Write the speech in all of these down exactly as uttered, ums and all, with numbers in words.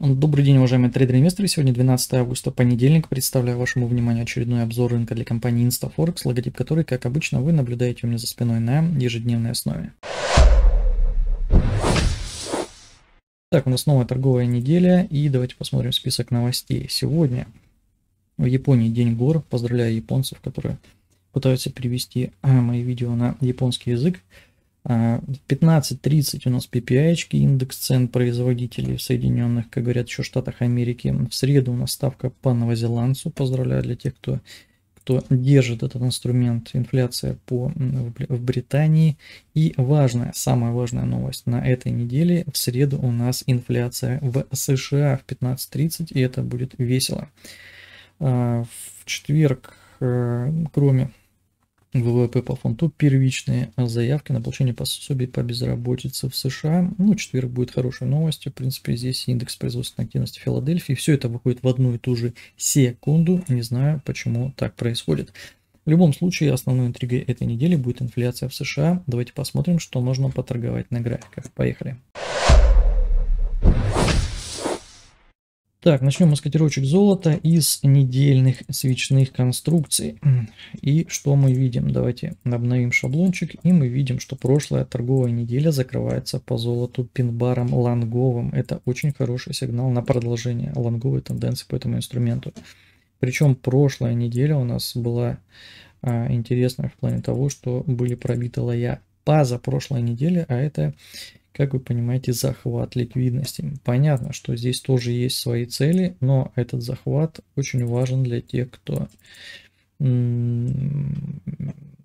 Добрый день, уважаемые трейдеры-инвесторы. Сегодня двенадцатое августа, понедельник. Представляю вашему вниманию очередной обзор рынка для компании InstaForex, логотип которой, как обычно, вы наблюдаете у меня за спиной на ежедневной основе. Так, у нас новая торговая неделя, и давайте посмотрим список новостей. Сегодня в Японии день гор. Поздравляю японцев, которые пытаются перевести мои видео на японский язык. пятнадцать тридцать у нас пи пи ай-очки, индекс цен производителей в Соединенных, как говорят, еще в Штатах Америки. В среду у нас ставка по новозеландцу. Поздравляю для тех, кто, кто держит этот инструмент. Инфляция по, в Британии. И важная, самая важная новость на этой неделе. В среду у нас инфляция в США в пятнадцать тридцать, и это будет весело. В четверг, кроме ВВП по фунту, первичные заявки на получение пособий по безработице в США. Ну, четверг будет хорошей новостью. В принципе, здесь индекс производственной активности Филадельфии. Все это выходит в одну и ту же секунду. Не знаю, почему так происходит. В любом случае, основной интригой этой недели будет инфляция в США. Давайте посмотрим, что можно поторговать на графиках. Поехали. Так, начнем мы с котировочек золота из недельных свечных конструкций. И что мы видим? Давайте обновим шаблончик, и мы видим, что прошлая торговая неделя закрывается по золоту пин-баром лонговым. Это очень хороший сигнал на продолжение лонговой тенденции по этому инструменту. Причем прошлая неделя у нас была а, интересная в плане того, что были пробиты лоя позапрошлой недели, а это... как вы понимаете, захват ликвидности. Понятно, что здесь тоже есть свои цели, но этот захват очень важен для тех, кто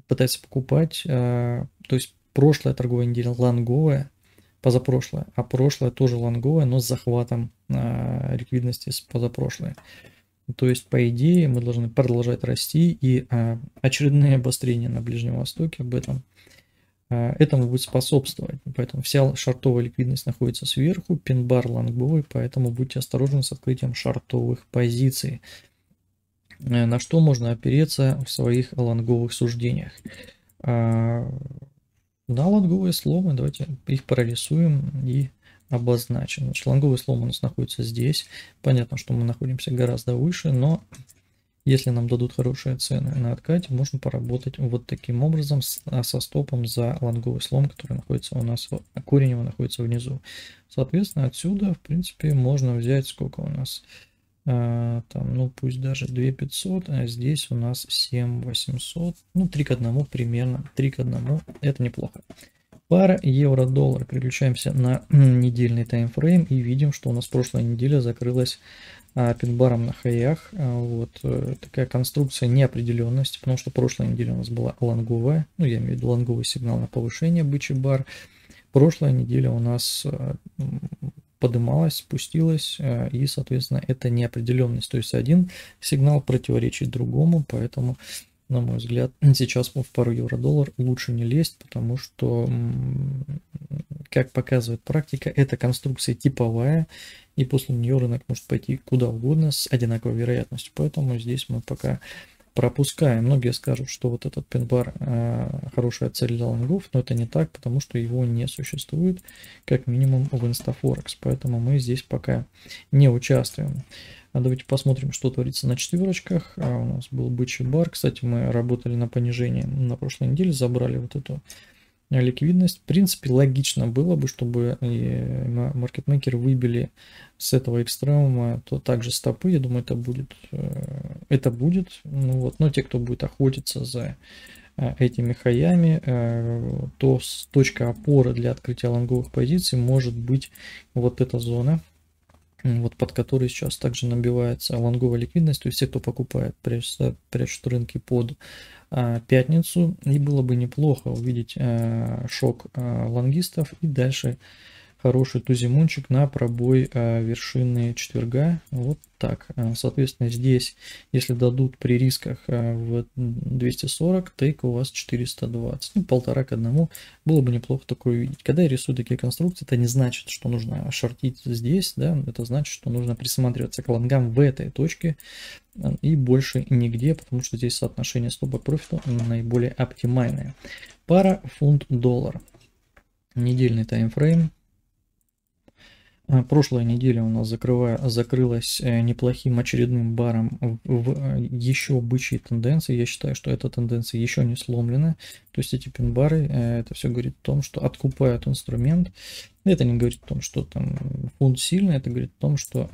пытается покупать. То есть прошлая торговая неделя лонговая, позапрошлая, а прошлая тоже лонговая, но с захватом ликвидности с позапрошлой. То есть, по идее, мы должны продолжать расти, и очередные обострения на Ближнем Востоке об этом этому будет способствовать. Поэтому вся шортовая ликвидность находится сверху, пин-бар лонговый, поэтому будьте осторожны с открытием шортовых позиций. На что можно опереться в своих лонговых суждениях? На лонговые сломы давайте их прорисуем и обозначим. Значит, лонговый слом у нас находится здесь. Понятно, что мы находимся гораздо выше, но... если нам дадут хорошие цены на откате, можно поработать вот таким образом с, со стопом за лонговый слом, который находится у нас, корень его находится внизу. Соответственно, отсюда, в принципе, можно взять сколько у нас, а, там, ну пусть даже две тысячи пятьсот, а здесь у нас семь тысяч восемьсот, ну три к одному примерно, три к одному, это неплохо. Пара евро-доллар. Переключаемся на недельный таймфрейм и видим, что у нас прошлая неделя закрылась а, пин-баром на хаях. А, вот э, такая конструкция неопределенности, потому что прошлая неделя у нас была лонговая, ну я имею в виду лонговый сигнал на повышение, бычий бар. Прошлая неделя у нас э, подымалась, спустилась, э, и соответственно это неопределенность, то есть один сигнал противоречит другому, поэтому... на мой взгляд, сейчас в пару евро-доллар лучше не лезть, потому что, как показывает практика, эта конструкция типовая, и после нее рынок может пойти куда угодно с одинаковой вероятностью. Поэтому здесь мы пока пропускаем. Многие скажут, что вот этот пин-бар э, хорошая цель для лонгов, но это не так, потому что его не существует, как минимум в InstaForex. Поэтому мы здесь пока не участвуем. Давайте посмотрим, что творится на четверочках. А у нас был бычий бар. Кстати, мы работали на понижении на прошлой неделе, забрали вот эту ликвидность. В принципе, логично было бы, чтобы маркетмейкеры выбили с этого экстремума, то также стопы. Я думаю, это будет. Это будет. Ну вот. Но те, кто будет охотиться за этими хаями, то точка опоры для открытия лонговых позиций может быть вот эта зона, вот под который сейчас также набивается лонговая ликвидность, то есть все, кто покупает, прячут, прячут рынки под а, пятницу, и было бы неплохо увидеть а, шок а, лонгистов и дальше хороший тузимунчик на пробой а, вершины четверга, вот так. А, соответственно, здесь, если дадут при рисках а, в двести сорок, тейк у вас четыреста двадцать, ну, полтора к одному, было бы неплохо такое видеть. Когда я рисую такие конструкции, это не значит, что нужно шортить здесь, да, это значит, что нужно присматриваться к лонгам в этой точке и больше нигде, потому что здесь соотношение стопа к профиту наиболее оптимальное. Пара фунт-доллар, недельный таймфрейм. Прошлая неделя у нас закрыла, закрылась неплохим очередным баром в еще бычьей тенденции. Я считаю, что эта тенденция еще не сломлена. То есть эти пин-бары, это все говорит о том, что откупают инструмент. Это не говорит о том, что там фунт сильный, это говорит о том, что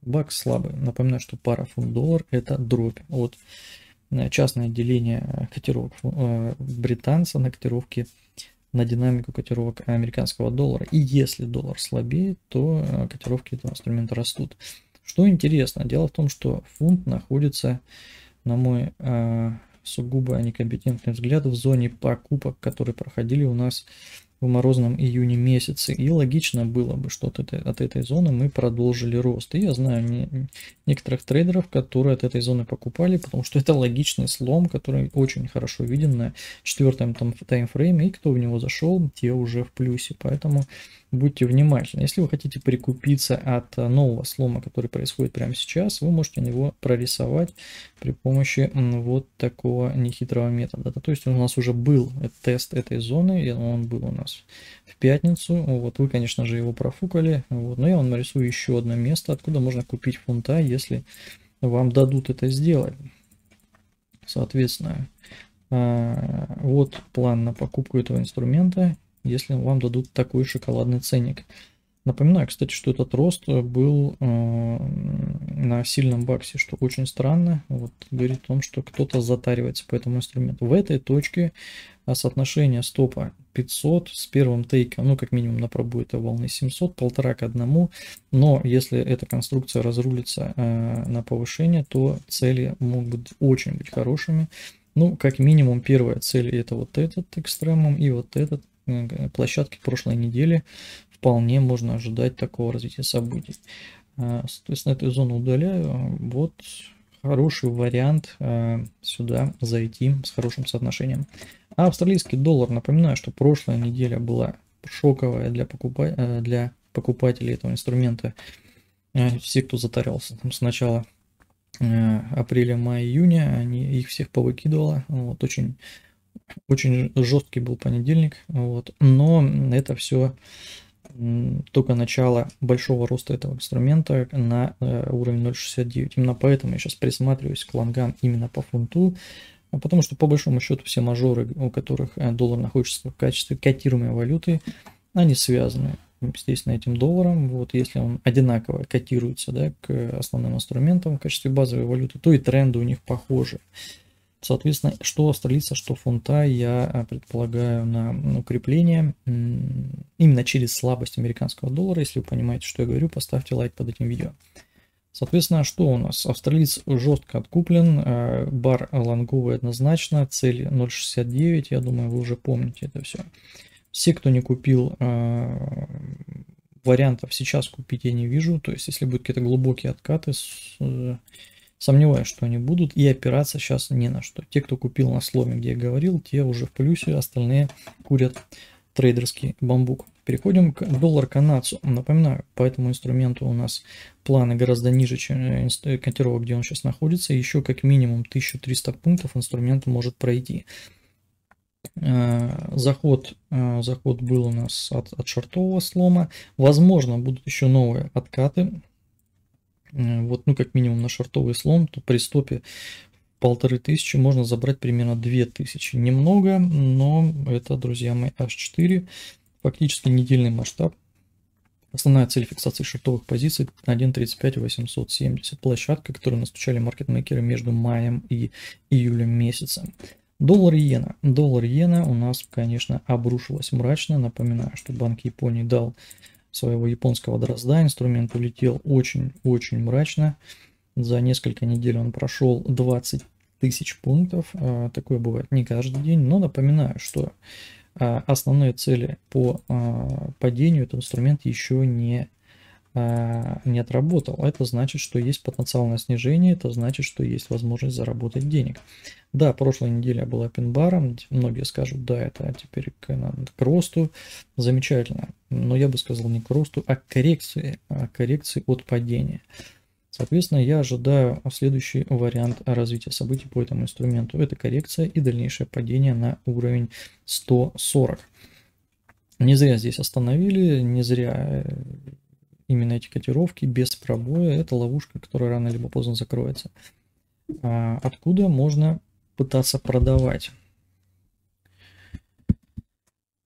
бакс слабый. Напоминаю, что пара фунт-доллар это дробь от частное деление котировок британца на котировки на динамику котировок американского доллара. И если доллар слабеет, то котировки этого инструмента растут. Что интересно, дело в том, что фунт находится, на мой э, сугубо некомпетентный взгляд, в зоне покупок, которые проходили у нас в морозном июне месяце. И логично было бы, что от этой, от этой зоны мы продолжили рост. И я знаю не, некоторых трейдеров, которые от этой зоны покупали, потому что это логичный слом, который очень хорошо виден на четвертом там, таймфрейме. И кто в него зашел, те уже в плюсе. Поэтому будьте внимательны. Если вы хотите прикупиться от нового слома, который происходит прямо сейчас, вы можете его прорисовать при помощи вот такого нехитрого метода. То есть у нас уже был тест этой зоны, и он был у нас в пятницу. Вот вы, конечно же, его профукали. Вот. Но я вам нарисую еще одно место, откуда можно купить фунта, если вам дадут это сделать. Соответственно, вот план на покупку этого инструмента, если вам дадут такой шоколадный ценник. Напоминаю, кстати, что этот рост был на сильном баксе, что очень странно. Вот, говорит о том, что кто-то затаривается по этому инструменту. В этой точке соотношение стопа пятьсот с первым тейком, ну как минимум на пробой этой волны семьсот, полтора к одному. Но если эта конструкция разрулится э, на повышение, то цели могут очень быть хорошими. Ну как минимум первая цель это вот этот экстремум и вот этот э, площадки прошлой недели. Вполне можно ожидать такого развития событий. Э, соответственно, эту зону удаляю. Вот хороший вариант э, сюда зайти с хорошим соотношением. А австралийский доллар, напоминаю, что прошлая неделя была шоковая для, покупа... для покупателей этого инструмента. Все, кто затарился там с начала апреля, мая, июня, они их всех повыкидывало. Вот, очень, очень жесткий был понедельник. Вот. Но это все только начало большого роста этого инструмента на уровень ноль шестьдесят девять. Именно поэтому я сейчас присматриваюсь к лонгам именно по фунту. Потому что по большому счету все мажоры, у которых доллар находится в качестве котируемой валюты, они связаны, естественно, этим долларом. Вот если он одинаково котируется, да, к основным инструментам в качестве базовой валюты, то и тренды у них похожи. Соответственно, что австралийца, что фунта, я предполагаю на укрепление именно через слабость американского доллара. Если вы понимаете, что я говорю, поставьте лайк под этим видео. Соответственно, что у нас? Австралиец жестко откуплен, бар лонговый однозначно, цель ноль шестьдесят девять, я думаю, вы уже помните это все. Все, кто не купил, вариантов сейчас купить я не вижу, то есть если будут какие-то глубокие откаты, сомневаюсь, что они будут, и опираться сейчас не на что. Те, кто купил на сломе, где я говорил, те уже в плюсе, остальные курят трейдерский бамбук. Переходим к доллар-канадцу. Напоминаю, по этому инструменту у нас планы гораздо ниже, чем котировок, где он сейчас находится. Еще как минимум тысячу триста пунктов инструмент может пройти. Заход, заход был у нас от, от шортового слома. Возможно, будут еще новые откаты. Вот, ну как минимум на шортовый слом, то при стопе полторы тысячи можно забрать примерно две тысячи. Немного, но это, друзья мои, аш четыре. Фактически недельный масштаб. Основная цель фиксации шортовых позиций один тридцать пять восемьсот семьдесят. Площадка, которую настучали маркетмейкеры между маем и июлем месяцем. Доллар-иена. Доллар-иена у нас, конечно, обрушилась мрачно. Напоминаю, что Банк Японии дал своего японского дрозда. Инструмент улетел очень-очень мрачно. За несколько недель он прошел двадцать тысяч пунктов. Такое бывает не каждый день. Но напоминаю, что основные цели по падению этот инструмент еще не, не отработал. Это значит, что есть потенциал на снижение, это значит, что есть возможность заработать денег. Да, прошлая неделя была пин-баром, многие скажут, да, это теперь к, к росту, замечательно. Но я бы сказал не к росту, а к коррекции, а к коррекции от падения. Соответственно, я ожидаю следующий вариант развития событий по этому инструменту. Это коррекция и дальнейшее падение на уровень сто сорок. Не зря здесь остановили, не зря именно эти котировки без пробоя. Это ловушка, которая рано либо поздно закроется. А откуда можно пытаться продавать?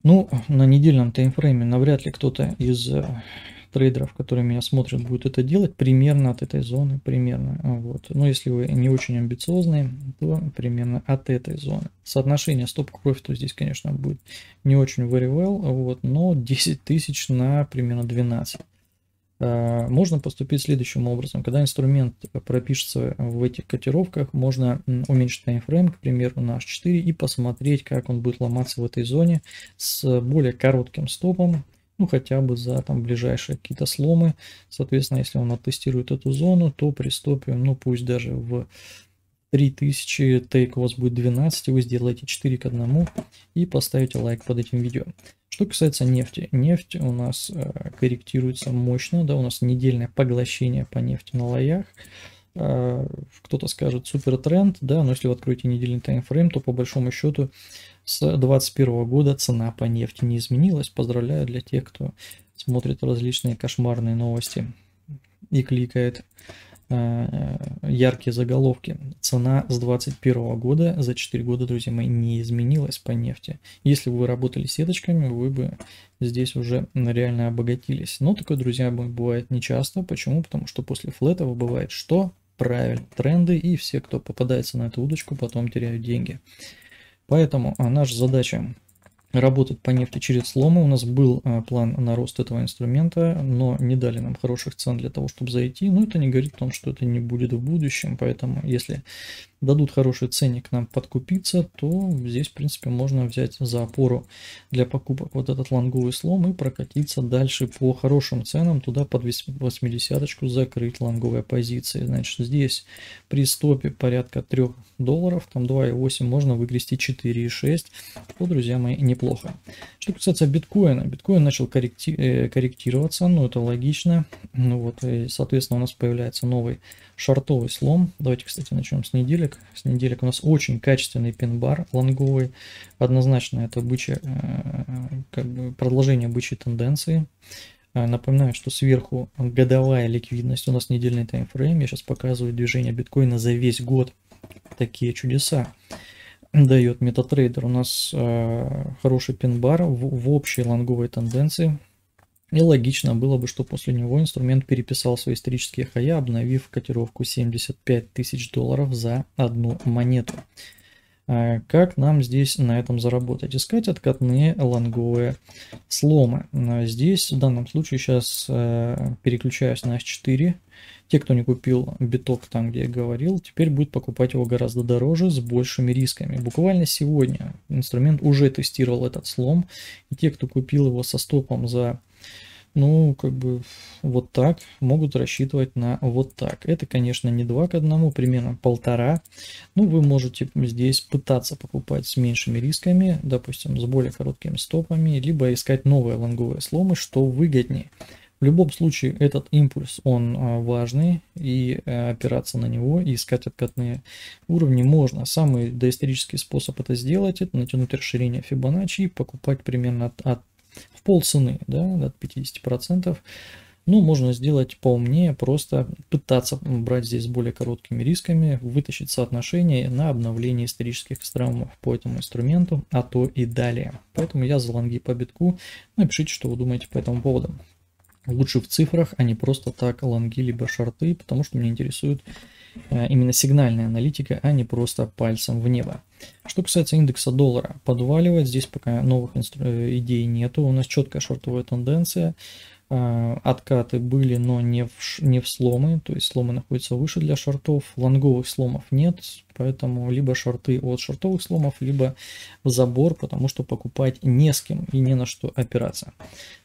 Ну, на недельном таймфрейме навряд ли кто-то из трейдеров, которые меня смотрят, будет это делать примерно от этой зоны, примерно, вот. Но если вы не очень амбициозные, то примерно от этой зоны. Соотношение стоп к профиту здесь, конечно, будет не очень very well, вот, но десять тысяч на примерно двенадцать. Можно поступить следующим образом. Когда инструмент пропишется в этих котировках, можно уменьшить таймфрейм, к примеру, на аш четыре, и посмотреть, как он будет ломаться в этой зоне с более коротким стопом, ну хотя бы за там ближайшие какие-то сломы. Соответственно, если он оттестирует эту зону, то при стопе, ну пусть даже в три тысячи, тейк у вас будет двенадцать, вы сделаете четыре к одному и поставите лайк под этим видео. Что касается нефти, нефть у нас корректируется мощно, да, у нас недельное поглощение по нефти на лоях. Кто-то скажет супер тренд, да, но если вы откроете недельный таймфрейм, то по большому счету с две тысячи двадцать первого года цена по нефти не изменилась. Поздравляю для тех, кто смотрит различные кошмарные новости и кликает яркие заголовки. Цена с две тысячи двадцать первого года за четыре года, друзья мои, не изменилась по нефти. Если бы вы работали сеточками, вы бы здесь уже реально обогатились. Но такое, друзья мои, бывает нечасто. Почему? Потому что после флетов бывает что? Правильно, тренды, и все, кто попадается на эту удочку, потом теряют деньги. Поэтому наша задача — работать по нефти через сломы. У нас был а, план на рост этого инструмента, но не дали нам хороших цен для того, чтобы зайти. Но это не говорит о том, что это не будет в будущем. Поэтому если дадут хороший ценник нам подкупиться, то здесь, в принципе, можно взять за опору для покупок вот этот лонговый слом и прокатиться дальше по хорошим ценам, туда под восьмидесяточку закрыть лонговые позиции. Значит, здесь при стопе порядка трёх долларов, там два и восемь, можно выгрести четыре и шесть, то, друзья мои, неплохо. Что касается биткоина, биткоин начал корректи... корректироваться, ну это логично, ну вот, и, соответственно, у нас появляется новый шортовый слом. Давайте, кстати, начнем с неделек. С неделек у нас очень качественный пин-бар лонговый, однозначно это бычье, как бы продолжение бычьей тенденции. Напоминаю, что сверху годовая ликвидность, у нас недельный таймфрейм, я сейчас показываю движение биткоина за весь год. Такие чудеса дает MetaTrader. У нас э, хороший пин-бар в, в общей лонговой тенденции. И логично было бы, что после него инструмент переписал свои исторические хая, обновив котировку семьдесят пять тысяч долларов за одну монету. Э, как нам здесь на этом заработать? Искать откатные лонговые сломы. Здесь в данном случае сейчас э, переключаюсь на аш четыре. Те, кто не купил биток там, где я говорил, теперь будет покупать его гораздо дороже, с большими рисками. Буквально сегодня инструмент уже тестировал этот слом. И те, кто купил его со стопом за, ну, как бы вот так, могут рассчитывать на вот так. Это, конечно, не два к одному, примерно полтора. Ну, вы можете здесь пытаться покупать с меньшими рисками, допустим, с более короткими стопами, либо искать новые лонговые сломы, что выгоднее. В любом случае, этот импульс, он важный, и опираться на него, и искать откатные уровни можно. Самый доисторический способ это сделать — это натянуть расширение Fibonacci и покупать примерно от, от, в полцены, да, от пятидесяти процентов. Ну, можно сделать поумнее, просто пытаться брать здесь с более короткими рисками, вытащить соотношение на обновление исторических страмов по этому инструменту, а то и далее. Поэтому я за лонги по битку. Напишите, что вы думаете по этому поводу. Лучше в цифрах, а не просто так лонги либо шорты, потому что меня интересует именно сигнальная аналитика, а не просто пальцем в небо. Что касается индекса доллара, подваливает, здесь пока новых идей нету, у нас четкая шортовая тенденция. Откаты были, но не в, не в сломы, то есть сломы находятся выше для шортов, лонговых сломов нет, поэтому либо шорты от шортовых сломов, либо в забор, потому что покупать не с кем и не на что опираться.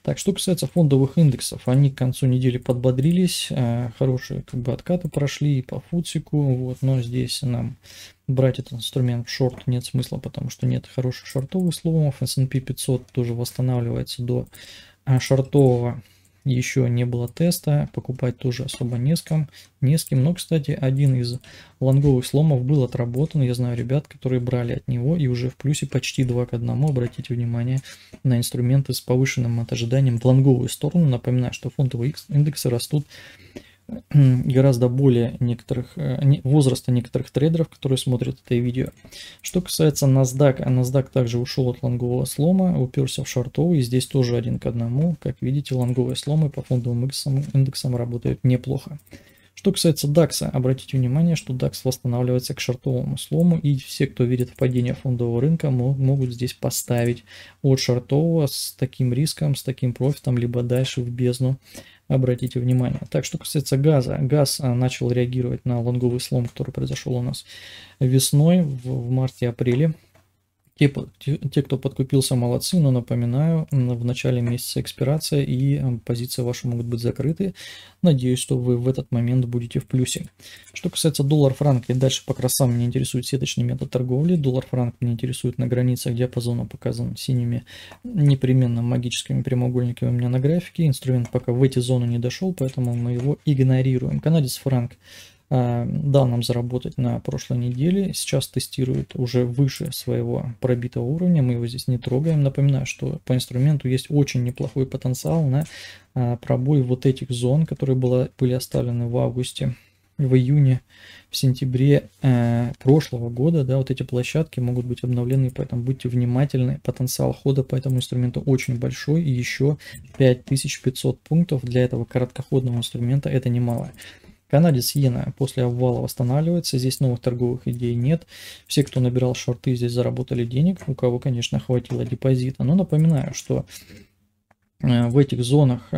Так, что касается фондовых индексов, они к концу недели подбодрились, хорошие как бы откаты прошли и по фудсику, вот, но здесь нам брать этот инструмент в шорт нет смысла, потому что нет хороших шортовых сломов. эс энд пи пятьсот тоже восстанавливается до шортового еще не было теста, покупать тоже особо не с кем, не с кем. Но, кстати, один из лонговых сломов был отработан. Я знаю ребят, которые брали от него и уже в плюсе почти два к одному. Обратите внимание на инструменты с повышенным ожиданием в лонговую сторону. Напоминаю, что фунтовые индексы растут гораздо более некоторых возраста некоторых трейдеров, которые смотрят это видео. Что касается NASDAQ, NASDAQ также ушел от лонгового слома, уперся в шортовый, и здесь тоже один к одному. Как видите, лонговые сломы по фондовым индексам, индексам работают неплохо. Что касается дакс, обратите внимание, что дакс восстанавливается к шортовому слому, и все, кто видит в падение фондового рынка, могут здесь поставить от шортового с таким риском, с таким профитом, либо дальше в бездну. Обратите внимание. Так, что касается газа. Газ начал реагировать на лонговый слом, который произошел у нас весной, в марте-апреле. Те, те, кто подкупился, молодцы, но напоминаю, в начале месяца экспирация и позиции ваши могут быть закрыты. Надеюсь, что вы в этот момент будете в плюсе. Что касается доллар-франк, и дальше по красам меня интересует сеточный метод торговли. Доллар-франк меня интересует на границах диапазона, показан синими непременно магическими прямоугольниками у меня на графике. Инструмент пока в эти зоны не дошел, поэтому мы его игнорируем. Канадец-франк дал нам заработать на прошлой неделе. Сейчас тестирует уже выше своего пробитого уровня. Мы его здесь не трогаем. Напоминаю, что по инструменту есть очень неплохой потенциал на пробой вот этих зон, которые были оставлены в августе, в июне, в сентябре прошлого года. Да, вот эти площадки могут быть обновлены, поэтому будьте внимательны. Потенциал хода по этому инструменту очень большой. И еще пять тысяч пятьсот пунктов для этого короткоходного инструмента — это немало. Канадец иена после обвала восстанавливается, здесь новых торговых идей нет. Все, кто набирал шорты, здесь заработали денег, у кого, конечно, хватило депозита. Но напоминаю, что в этих зонах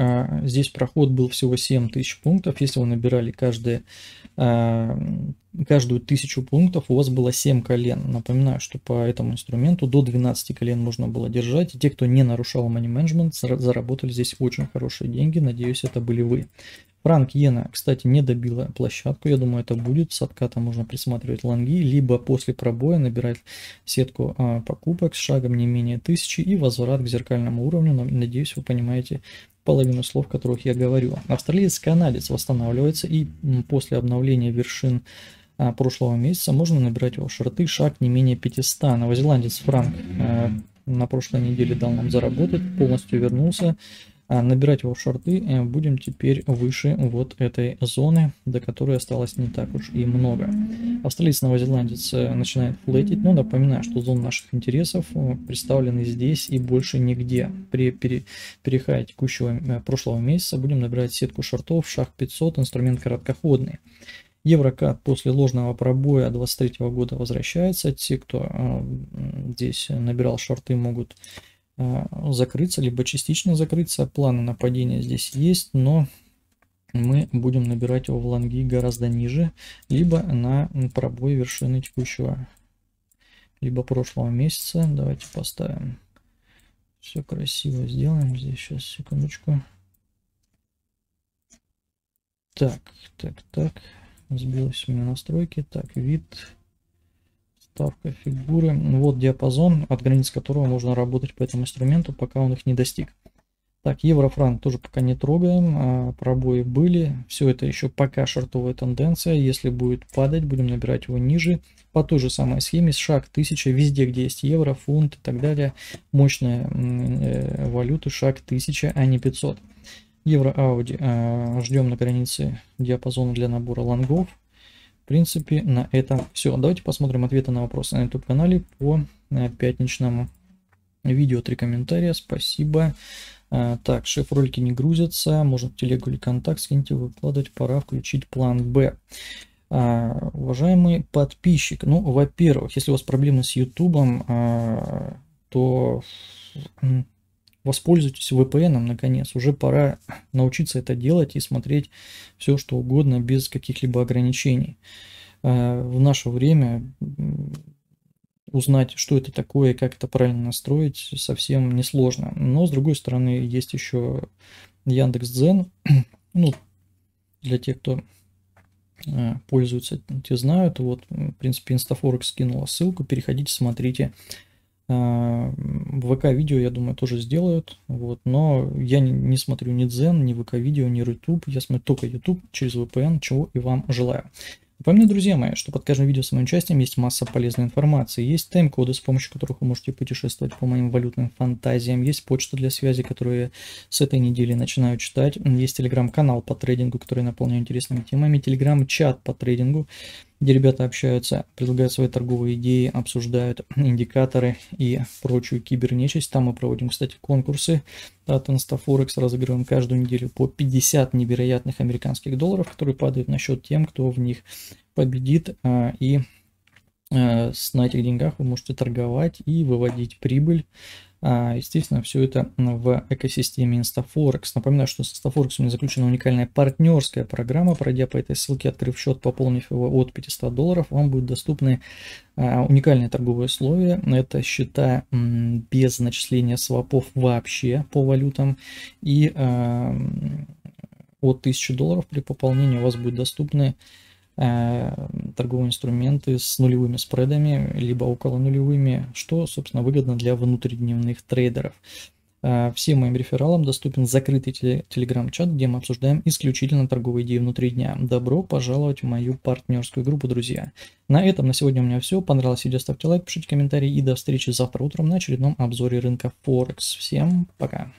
здесь проход был всего семь тысяч пунктов. Если вы набирали каждые, каждую тысячу пунктов, у вас было семь колен. Напоминаю, что по этому инструменту до двенадцати колен можно было держать. И те, кто не нарушал money management, заработали здесь очень хорошие деньги. Надеюсь, это были вы. Франк-иена, кстати, не добила площадку. Я думаю, это будет. С отката можно присматривать лонги, либо после пробоя набирать сетку а, покупок с шагом не менее тысячи и возврат к зеркальному уровню. Надеюсь, вы понимаете половину слов, которых я говорю. Австралиец-канадец восстанавливается, и после обновления вершин а, прошлого месяца можно набирать его шорты, шаг не менее пятисот. Новозеландец-франк а, на прошлой неделе дал нам заработать, полностью вернулся. Набирать его в шорты будем теперь выше вот этой зоны, до которой осталось не так уж и много. Австралиец, новозеландец начинает флетить, но напоминаю, что зоны наших интересов представлены здесь и больше нигде. При пере, переходе текущего прошлого месяца будем набирать сетку шортов, шаг пятьсот, инструмент короткоходный. евро кад после ложного пробоя две тысячи двадцать третьего года возвращается. Те, кто здесь набирал шорты, могут закрыться, либо частично закрыться. Планы нападения здесь есть, но мы будем набирать его в лонги гораздо ниже, либо на пробой вершины текущего, либо прошлого месяца. Давайте поставим. Все красиво сделаем здесь. Сейчас, секундочку. Так, так, так. Сбилось у меня настройки. Так, вид. Ставка фигуры. Вот диапазон, от границ которого можно работать по этому инструменту, пока он их не достиг. Так, евро-франк тоже пока не трогаем. А, пробои были. Все это еще пока шортовая тенденция. Если будет падать, будем набирать его ниже. По той же самой схеме, шаг тысяча, везде, где есть евро, фунт и так далее. Мощные э, валюты, шаг тысяча, а не пятьсот. евро ауди. А, ждем на границе диапазона для набора лонгов. В принципе, на этом все. Давайте посмотрим ответы на вопросы на YouTube-канале по пятничному видео. Три комментария, спасибо. Так, шеф, ролики не грузятся, может, телегу или контакт скиньте, выкладывать, пора включить план Б. А, уважаемый подписчик, ну, во-первых, если у вас проблемы с YouTube, а, то... воспользуйтесь ви пи эн, наконец. Уже пора научиться это делать и смотреть все, что угодно, без каких-либо ограничений. В наше время узнать, что это такое и как это правильно настроить, совсем несложно. Но, с другой стороны, есть еще Яндекс.Дзен. Ну, для тех, кто пользуется, те знают. Вот, в принципе, InstaForex скинула ссылку. Переходите, смотрите. ВК-видео, я думаю, тоже сделают. Вот. Но я не, не смотрю ни Дзен, ни ВК-видео, ни Ютуб. Я смотрю только Ютуб через ви пи эн, чего и вам желаю. Помните, друзья мои, что под каждым видео с моим участием есть масса полезной информации. Есть тайм-коды, с помощью которых вы можете путешествовать по моим валютным фантазиям. Есть почта для связи, которую я с этой недели начинаю читать. Есть телеграм-канал по трейдингу, который наполняю интересными темами. Телеграм-чат по трейдингу, где ребята общаются, предлагают свои торговые идеи, обсуждают индикаторы и прочую кибернечисть. Там мы проводим, кстати, конкурсы от InstaForex, разыгрываем каждую неделю по пятьдесят невероятных американских долларов, которые падают на счет тем, кто в них победит. И на этих деньгах вы можете торговать и выводить прибыль. Естественно, все это в экосистеме InstaForex. Напоминаю, что с InstaForex у меня заключена уникальная партнерская программа. Пройдя по этой ссылке, открыв счет, пополнив его от пятисот долларов, вам будут доступны уникальные торговые условия. Это счета без начисления свапов вообще по валютам. И от тысячи долларов при пополнении у вас будут доступны торговые инструменты с нулевыми спредами, либо около нулевыми, что, собственно, выгодно для внутридневных трейдеров. Всем моим рефералам доступен закрытый телеграм-чат, где мы обсуждаем исключительно торговые идеи внутри дня. Добро пожаловать в мою партнерскую группу, друзья. На этом на сегодня у меня все. Понравилось видео, ставьте лайк, пишите комментарии и до встречи завтра утром на очередном обзоре рынка Форекс. Всем пока!